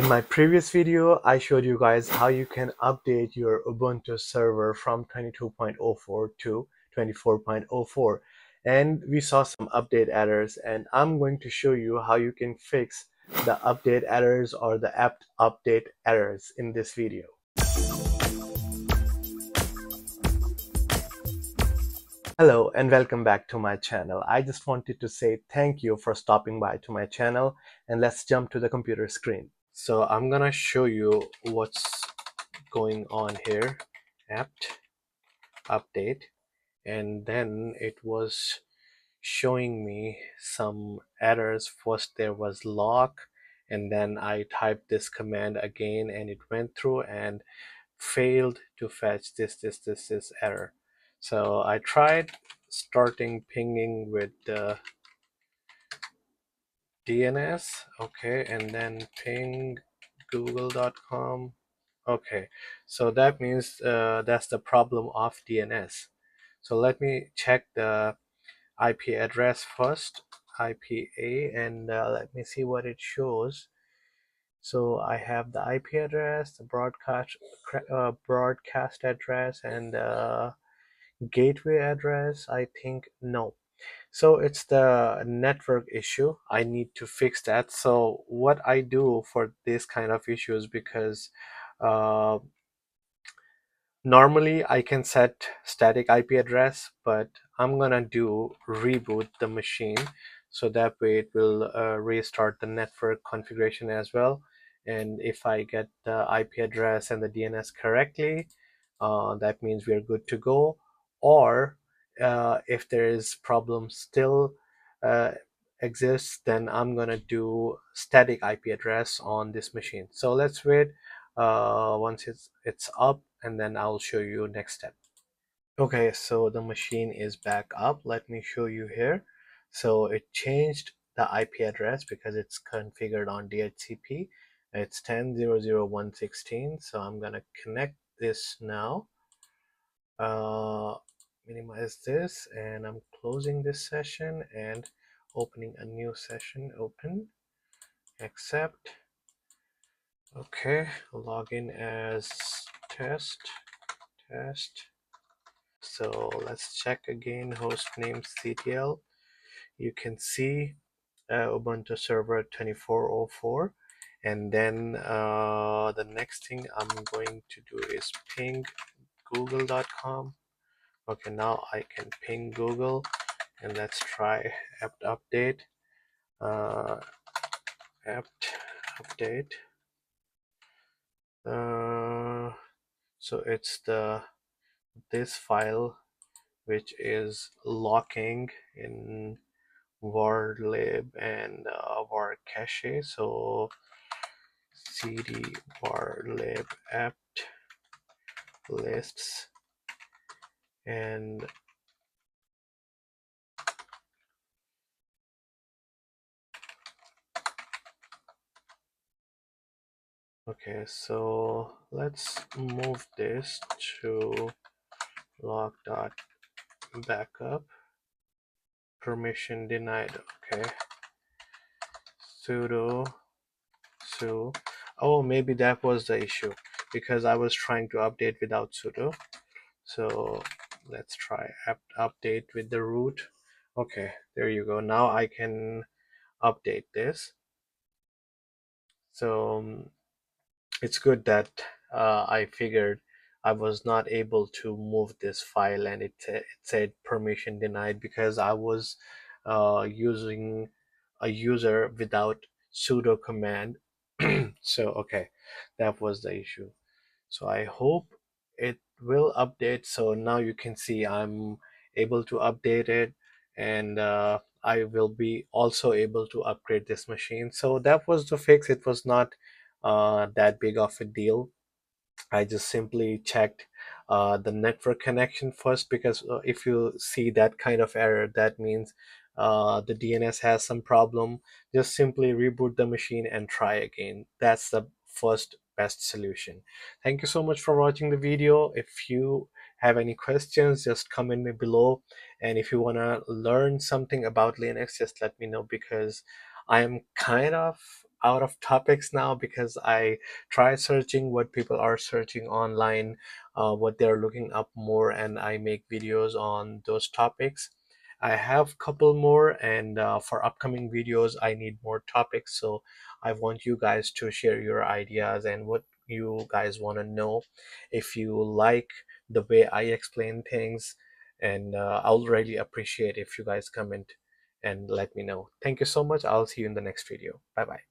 In my previous video, I showed you guys how you can update your Ubuntu server from 22.04 to 24.04, and we saw some update errors, and I'm going to show you how you can fix the update errors or the apt update errors in this video. Hello and welcome back to my channel. I just wanted to say thank you for stopping by to my channel, and let's jump to the computer screen. So I'm gonna show you what's going on here. Apt update, and then it was showing me some errors. First there was lock, and then I typed this command again and it went through and failed to fetch this error. So I tried starting pinging with the DNS, okay, and then ping google.com, okay. So that means that's the problem of DNS. So let me check the IP address first, IPA, and let me see what it shows. So I have the IP address, the broadcast address, and gateway address, I think. No, so it's the network issue. I need to fix that. So what I do for this kind of issues, because normally I can set static IP address, but I'm gonna do reboot the machine, so that way it will restart the network configuration as well. And if I get the IP address and the DNS correctly, that means we are good to go. Or if there is problem still exists, then I'm gonna do static IP address on this machine. So let's wait once it's up, and then I'll show you next step. Okay, so the machine is back up. Let me show you here. So it changed the IP address because it's configured on DHCP. It's 10.0.0.116. So I'm gonna connect this now. Minimize this, and I'm closing this session and opening a new session. Open, accept, okay, login as test. So let's check again, hostname CTL. You can see Ubuntu server 2404, and then the next thing I'm going to do is ping google.com. okay, now I can ping Google, and let's try apt update. So it's this file which is locking in var lib and var cache. So cd var lib apt lists, and okay, so let's move this to log.backup, permission denied, okay, sudo su. Oh, maybe that was the issue, because I was trying to update without sudo. So let's try apt update with the root. Okay, there you go. Now I can update this. So it's good that I figured I was not able to move this file, and it said permission denied, because I was using a user without sudo command. So okay, that was the issue. So I hope it will update. So now you can see I'm able to update it, and I will be also able to upgrade this machine. So that was the fix. It was not that big of a deal. I just simply checked the network connection first, because if you see that kind of error, that means the DNS has some problem. Just simply reboot the machine and try again. That's the first best solution. Thank you so much for watching the video. If you have any questions, just comment me below, and if you want to learn something about Linux, just let me know, because I am kind of out of topics now because I try searching what people are searching online, what they're looking up more, and I make videos on those topics. I have a couple more, and for upcoming videos I need more topics, so I want you guys to share your ideas and what you guys want to know. If you like the way I explain things, and I'll really appreciate if you guys comment and let me know. Thank you so much. I'll see you in the next video. Bye bye.